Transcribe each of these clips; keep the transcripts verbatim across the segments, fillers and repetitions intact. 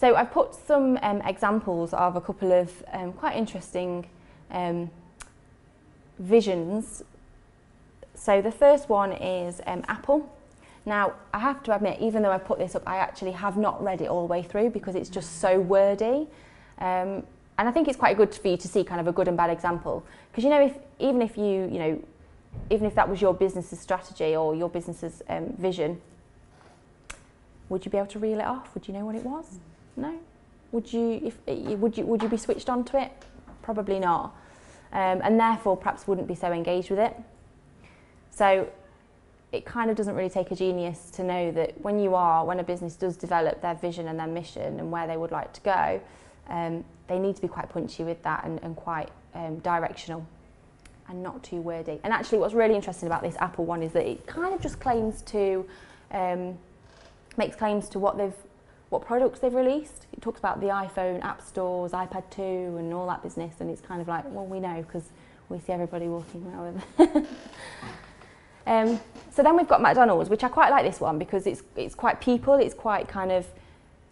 So I've put some um, examples of a couple of um, quite interesting um, visions. So the first one is um, Apple. Now, I have to admit, even though I put this up, I actually have not read it all the way through because it's just so wordy. Um, and I think it's quite good for you to see kind of a good and bad example. Because, you know, if, even if you, you know, even if that was your business's strategy or your business's um, vision, would you be able to reel it off? Would you know what it was? No. Would you, if, would you, would you be switched on to it? Probably not. Um, and therefore, perhaps wouldn't be so engaged with it. So it kind of doesn't really take a genius to know that when you are, when a business does develop their vision and their mission and where they would like to go, um, they need to be quite punchy with that and, and quite um, directional and not too wordy. And actually what's really interesting about this Apple one is that it kind of just claims to, um, makes claims to what they've, what products they've released. It talks about the iPhone, app stores, iPad two and all that business, and it's kind of like, well, we know because we see everybody walking around with them. Um, so then we've got McDonald's, which I quite like this one because it's, it's quite people, it's quite kind of,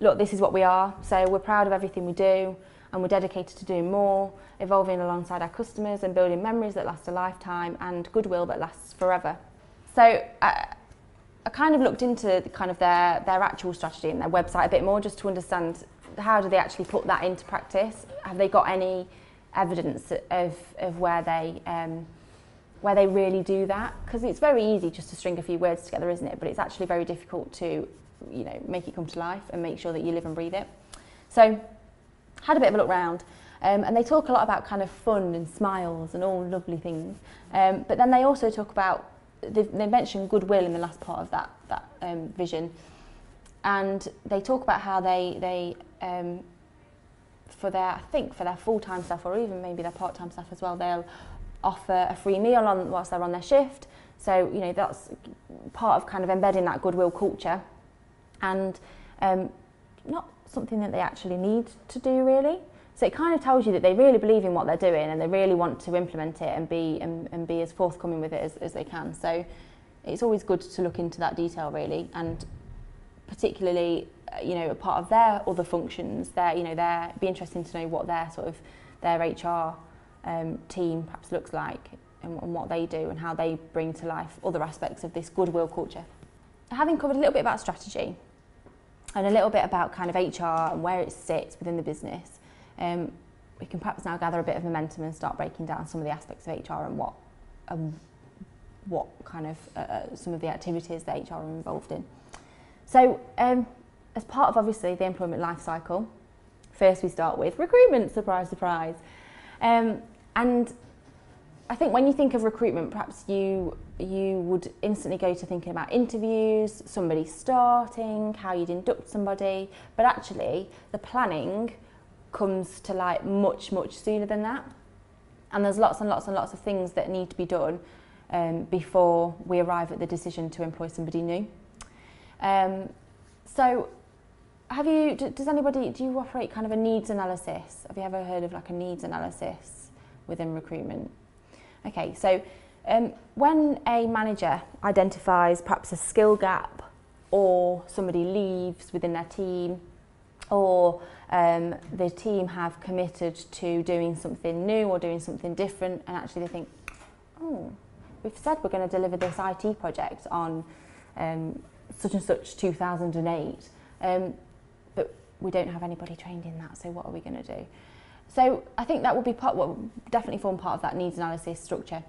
look, this is what we are, so we're proud of everything we do and we're dedicated to doing more, evolving alongside our customers and building memories that last a lifetime and goodwill that lasts forever. So uh, I kind of looked into the, kind of their, their actual strategy and their website a bit more just to understand how do they actually put that into practice. Have they got any evidence of, of where they... Um, where they really do that, because it's very easy just to string a few words together, isn't it? But it's actually very difficult to, you know, make it come to life and make sure that you live and breathe it. So, had a bit of a look round, um, and they talk a lot about kind of fun and smiles and all lovely things. Um, but then they also talk about, they mentioned goodwill in the last part of that, that um, vision. And they talk about how they, they um, for their, I think for their full-time staff or even maybe their part-time staff as well, they'll offer a free meal on whilst they're on their shift. So, you know, that's part of kind of embedding that goodwill culture, and um, not something that they actually need to do really. So it kind of tells you that they really believe in what they're doing and they really want to implement it and be, and, and be as forthcoming with it as, as they can. So it's always good to look into that detail really, and particularly, you know, a part of their other functions, their, you know, their, it'd be interesting to know what their sort of, their H R Um, team perhaps looks like and, and what they do and how they bring to life other aspects of this goodwill culture. Having covered a little bit about strategy and a little bit about kind of H R and where it sits within the business, um, we can perhaps now gather a bit of momentum and start breaking down some of the aspects of H R and what, um, what kind of uh, some of the activities that H R are involved in. So um, as part of obviously the employment life cycle, first we start with recruitment, surprise, surprise. Um, and I think when you think of recruitment, perhaps you, you would instantly go to thinking about interviews, somebody starting, how you'd induct somebody, but actually the planning comes to light much, much sooner than that. And there's lots and lots and lots of things that need to be done um, before we arrive at the decision to employ somebody new. Um, so Have you, does anybody, do you operate kind of a needs analysis? Have you ever heard of like a needs analysis within recruitment? Okay, so um, when a manager identifies perhaps a skill gap or somebody leaves within their team, or um, the team have committed to doing something new or doing something different, and actually they think, oh, we've said we're going to deliver this I T project on um, such and such two thousand eight. Um, we don't have anybody trained in that, so what are we going to do? So I think that will be part, what will definitely form part of that needs analysis structure.